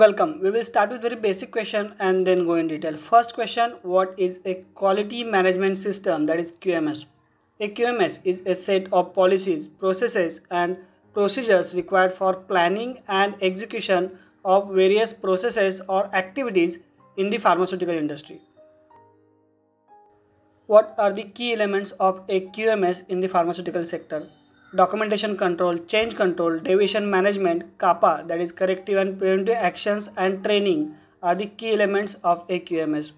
Welcome. We will start with very basic question and then go in detail. First question, what is a quality management system, that is QMS? A QMS is a set of policies, processes and procedures required for planning and execution of various processes or activities in the pharmaceutical industry. What are the key elements of a QMS in the pharmaceutical sector? Documentation control, change control, deviation management, CAPA, that is corrective and preventive actions, and training are the key elements of a QMS.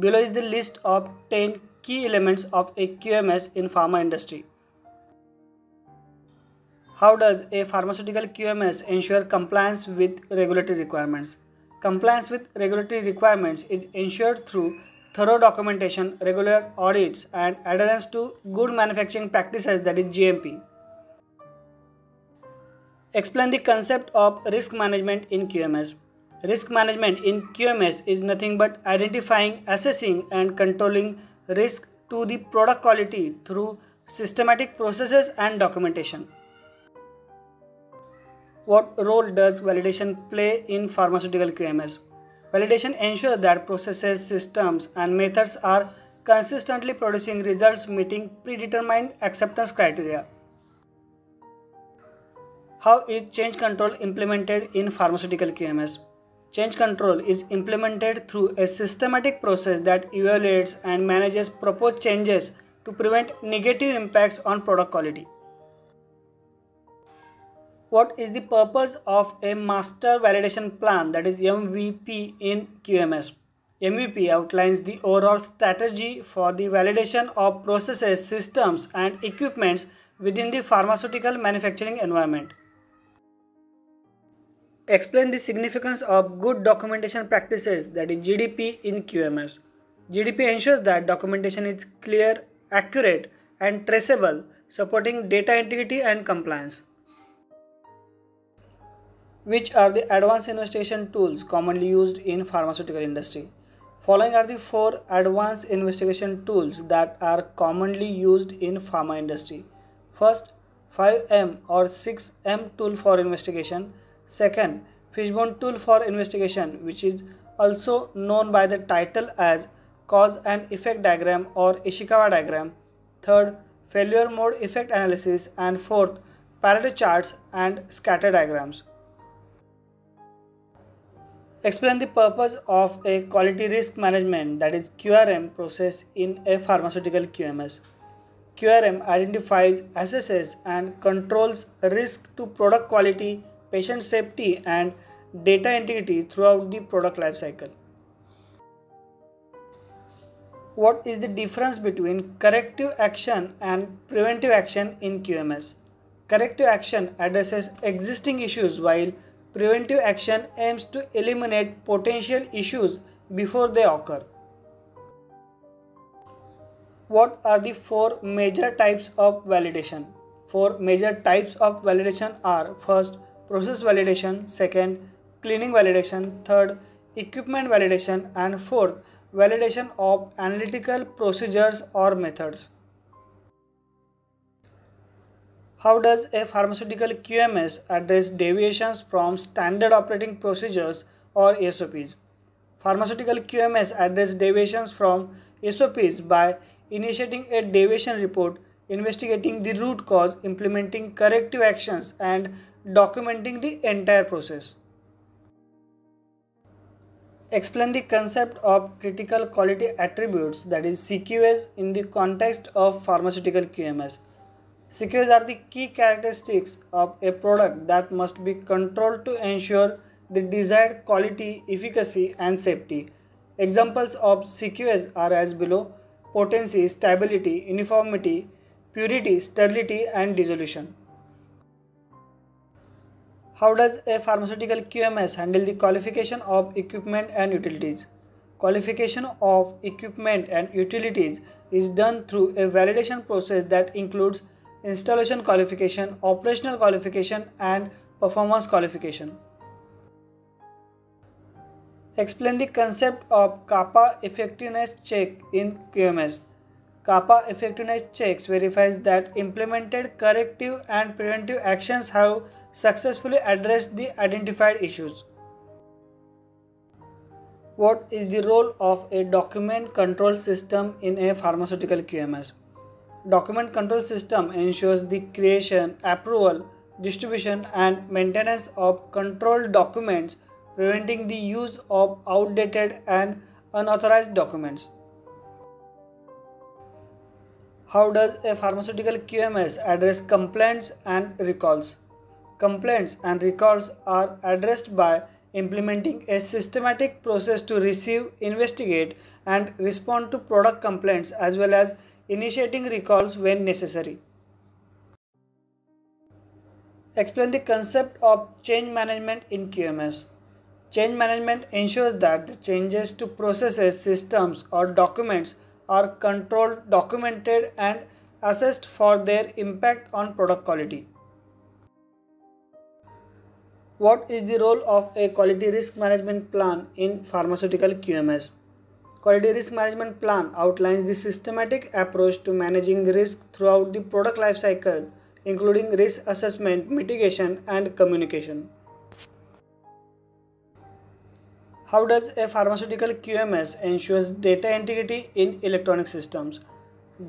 Below is the list of 10 key elements of a QMS in pharma industry. How does a pharmaceutical QMS ensure compliance with regulatory requirements? Compliance with regulatory requirements is ensured through thorough documentation, regular audits, and adherence to good manufacturing practices, that is GMP. Explain the concept of risk management in QMS. Risk management in QMS is nothing but identifying, assessing, and controlling risk to the product quality through systematic processes and documentation. What role does validation play in pharmaceutical QMS? Validation ensures that processes, systems, and methods are consistently producing results meeting predetermined acceptance criteria. How is change control implemented in pharmaceutical QMS? Change control is implemented through a systematic process that evaluates and manages proposed changes to prevent negative impacts on product quality. What is the purpose of a master validation plan, that is MVP, in QMS? MVP outlines the overall strategy for the validation of processes, systems, and equipments within the pharmaceutical manufacturing environment. Explain the significance of good documentation practices, that is GDP, in QMS. GDP ensures that documentation is clear, accurate, and traceable, supporting data integrity and compliance. Which are the advanced investigation tools commonly used in pharmaceutical industry? Following are the 4 advanced investigation tools that are commonly used in pharma industry. First, 5M or 6M tool for investigation. Second, fishbone tool for investigation, which is also known by the title as cause and effect diagram or Ishikawa diagram. Third, failure mode effect analysis, and fourth, Pareto charts and scatter diagrams. Explain the purpose of a quality risk management, that is QRM, process in a pharmaceutical QMS. QRM identifies, assesses, and controls risk to product quality, patient safety, and data integrity throughout the product life cycle. What is the difference between corrective action and preventive action in QMS? Corrective action addresses existing issues, while preventive action aims to eliminate potential issues before they occur. What are the 4 major types of validation? 4 major types of validation are: first, process validation, second, cleaning validation, third, equipment validation, and fourth, validation of analytical procedures or methods. How does a pharmaceutical QMS address deviations from standard operating procedures or SOPs? Pharmaceutical QMS address deviations from SOPs by initiating a deviation report, investigating the root cause, implementing corrective actions, and documenting the entire process. Explain the concept of critical quality attributes, that is CQAs, in the context of pharmaceutical QMS. CQAs are the key characteristics of a product that must be controlled to ensure the desired quality, efficacy, and safety. Examples of CQAs are as below: potency, stability, uniformity, purity, sterility, and dissolution. How does a pharmaceutical QMS handle the qualification of equipment and utilities? Qualification of equipment and utilities is done through a validation process that includes installation qualification, operational qualification, and performance qualification. Explain the concept of CAPA effectiveness check in QMS. CAPA effectiveness checks verifies that implemented corrective and preventive actions have successfully addressed the identified issues. What is the role of a document control system in a pharmaceutical QMS? Document control system ensures the creation, approval, distribution and maintenance of controlled documents, preventing the use of outdated and unauthorized documents. How does a pharmaceutical QMS address complaints and recalls? Complaints and recalls are addressed by implementing a systematic process to receive, investigate, and respond to product complaints, as well as initiating recalls when necessary. Explain the concept of change management in QMS. Change management ensures that the changes to processes, systems, or documents are controlled, documented, and assessed for their impact on product quality. What is the role of a quality risk management plan in pharmaceutical QMS? Quality risk management plan outlines the systematic approach to managing risk throughout the product life cycle, including risk assessment, mitigation, and communication. How does a pharmaceutical QMS ensures data integrity in electronic systems?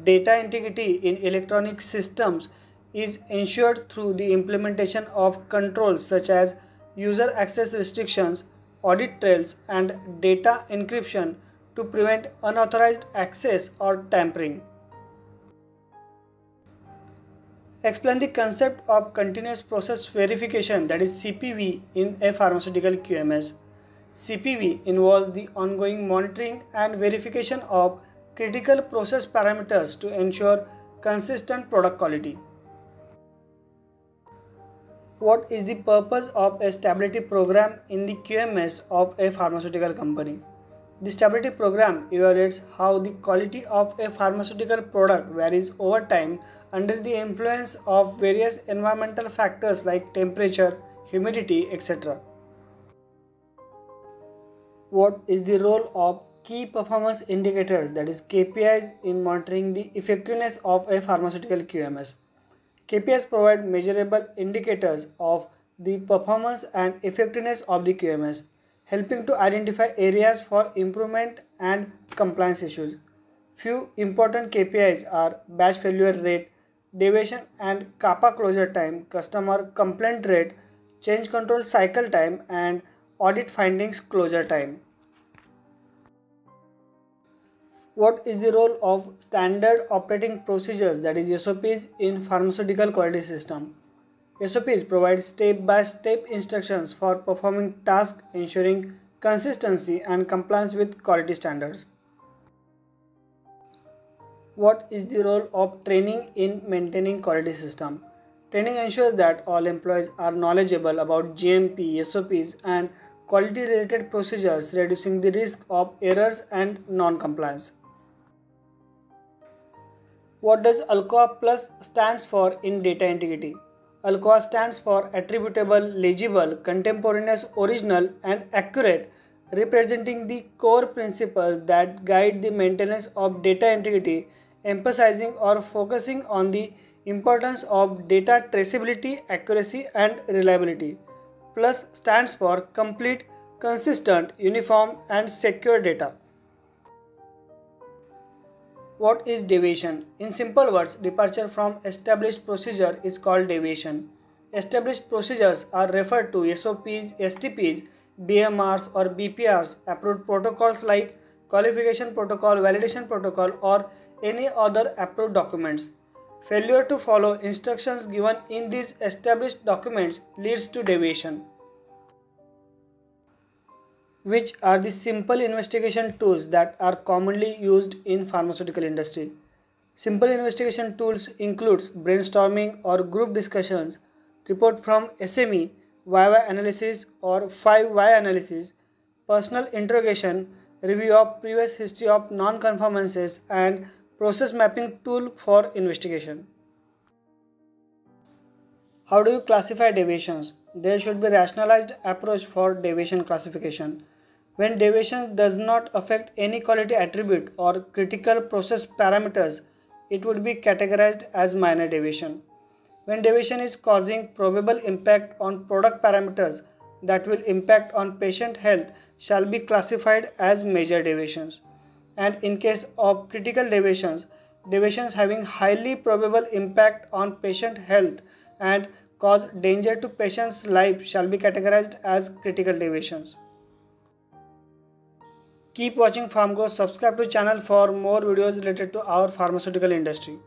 Data integrity in electronic systems is ensured through the implementation of controls such as user access restrictions, audit trails, and data encryption to prevent unauthorized access or tampering. Explain the concept of continuous process verification, that is CPV, in a pharmaceutical QMS. CPV involves the ongoing monitoring and verification of critical process parameters to ensure consistent product quality. What is the purpose of a stability program in the QMS of a pharmaceutical company? The stability program evaluates how the quality of a pharmaceutical product varies over time under the influence of various environmental factors like temperature, humidity, etc. What is the role of key performance indicators, that is KPIs, in monitoring the effectiveness of a pharmaceutical QMS? KPIs provide measurable indicators of the performance and effectiveness of the QMS, helping to identify areas for improvement and compliance issues. Few important KPIs are batch failure rate, deviation and CAPA closure time, customer complaint rate, change control cycle time, and audit findings closure time. What is the role of standard operating procedures, that is SOPs, in pharmaceutical quality system? SOPs provide step-by-step instructions for performing tasks, ensuring consistency and compliance with quality standards. What is the role of training in maintaining quality system? Training ensures that all employees are knowledgeable about GMP, SOPs, and quality-related procedures, reducing the risk of errors and non-compliance. What does Alcoa Plus stands for in data integrity? Alcoa stands for attributable, legible, contemporaneous, original, and accurate, representing the core principles that guide the maintenance of data integrity, emphasizing or focusing on the importance of data traceability, accuracy, and reliability. Plus stands for complete, consistent, uniform, and secure data. What is deviation? In simple words, departure from established procedure is called deviation. Established procedures are referred to SOPs, STPs, BMRs or BPRs, approved protocols like qualification protocol, validation protocol, or any other approved documents. Failure to follow instructions given in these established documents leads to deviation. Which are the simple investigation tools that are commonly used in pharmaceutical industry? Simple investigation tools includes brainstorming or group discussions, report from SME, YY analysis or 5Y analysis, personal interrogation, review of previous history of non-conformances, and process mapping tool for investigation. How do you classify deviations? There should be a rationalized approach for deviation classification. When deviation does not affect any quality attribute or critical process parameters, it would be categorized as minor deviation. When deviation is causing probable impact on product parameters, that will impact on patient health shall be classified as major deviations, and in case of critical deviations, deviations having highly probable impact on patient health and cause danger to patient's life shall be categorized as critical deviations. Keep watching PharmGrow, subscribe to channel for more videos related to our pharmaceutical industry.